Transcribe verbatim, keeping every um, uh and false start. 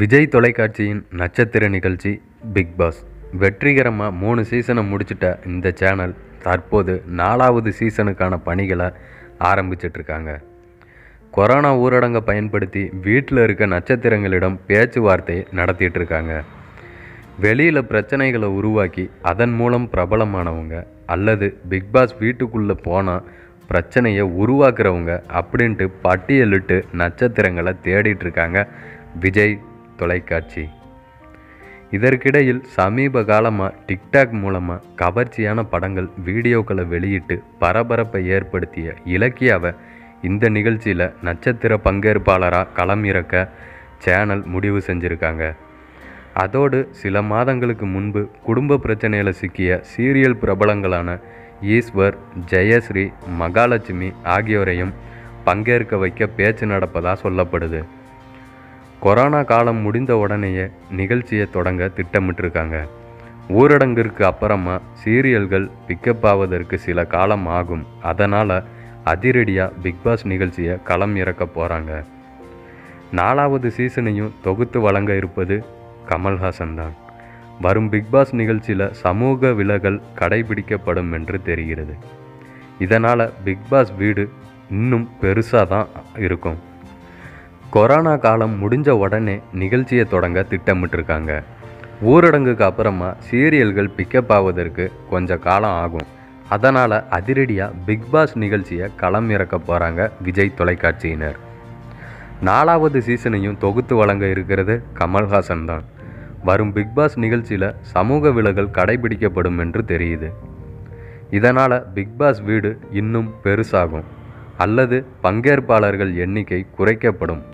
விஜய் தொலைக்காட்சியின் நட்சத்திர நிகழ்ச்சி பிக் பாஸ் வெற்றிகரமாக மூணு சீசனை முடிச்சிட்ட இந்த சேனல் தற்போது நாலாவது சீசனுக்கான பணிகளை ஆரம்பிச்சிட்ருக்காங்க. கொரோனா ஊரடங்கை பயன்படுத்தி வீட்டில் இருக்க நட்சத்திரங்களிடம் பேச்சுவார்த்தை நடத்திட்டுருக்காங்க. வெளியில் பிரச்சனைகளை உருவாக்கி அதன் மூலம் பிரபலமானவங்க அல்லது பிக்பாஸ் வீட்டுக்குள்ளே போனால் பிரச்சனையை உருவாக்குறவங்க அப்படின்ட்டு பட்டியலிட்டு நட்சத்திரங்களை தேடிட்டுருக்காங்க விஜய் தொலைக்காட்சி. இதற்கிடையில் சமீப காலமாக டிக்டாக் மூலமாக கவர்ச்சியான படங்கள் வீடியோக்களை வெளியிட்டு பரபரப்பை ஏற்படுத்திய இலக்கியாவை இந்த நிகழ்ச்சியில் நட்சத்திர பங்கேற்பாளராக களமிறக்க சேனல் முடிவு செஞ்சுருக்காங்க. அதோடு சில மாதங்களுக்கு முன்பு குடும்ப பிரச்சனையில் சிக்கிய சீரியல் பிரபலங்களான ஈஸ்வர், ஜெயஸ்ரீ, மகாலட்சுமி ஆகியோரையும் பங்கேற்க வைக்க பேச்சு நடப்பதாக சொல்லப்படுது. கொரோனா காலம் முடிந்த உடனேயே நிகழ்ச்சியை தொடங்க திட்டமிட்டிருக்காங்க. ஊரடங்கிற்கு அப்புறமா சீரியல்கள் பிக்கப் ஆவதற்கு சில காலம் ஆகும். அதனால் அதிரடியாக பிக்பாஸ் நிகழ்ச்சியை களம் இறக்க போகிறாங்க. நாலாவது சீசனையும் தொகுத்து வழங்க இருப்பது கமல்ஹாசன் தான். வரும் பிக்பாஸ் நிகழ்ச்சியில் சமூக விலகல் கடைபிடிக்கப்படும் என்று தெரிகிறது. இதனால் பிக்பாஸ் வீடு இன்னும் பெருசாக தான் இருக்கும். கொரோனா காலம் முடிஞ்ச உடனே நிகழ்ச்சியை தொடங்க திட்டமிட்டிருக்காங்க. ஊரடங்குக்கு அப்புறமா சீரியல்கள் பிக்கப் ஆவதற்கு கொஞ்சம் காலம் ஆகும். அதனால் அதிரடியாக பிக்பாஸ் நிகழ்ச்சியை களம் இறக்க போகிறாங்க விஜய் தொலைக்காட்சியினர். நாலாவது சீசனையும் தொகுத்து வழங்க இருக்கிறது கமல்ஹாசன் தான். வரும் பிக்பாஸ் நிகழ்ச்சியில் சமூக விலகல் கடைபிடிக்கப்படும் என்று தெரியுது. இதனால் பிக்பாஸ் வீடு இன்னும் பெருசாகும் அல்லது பங்கேற்பாளர்கள் எண்ணிக்கை குறைக்கப்படும்.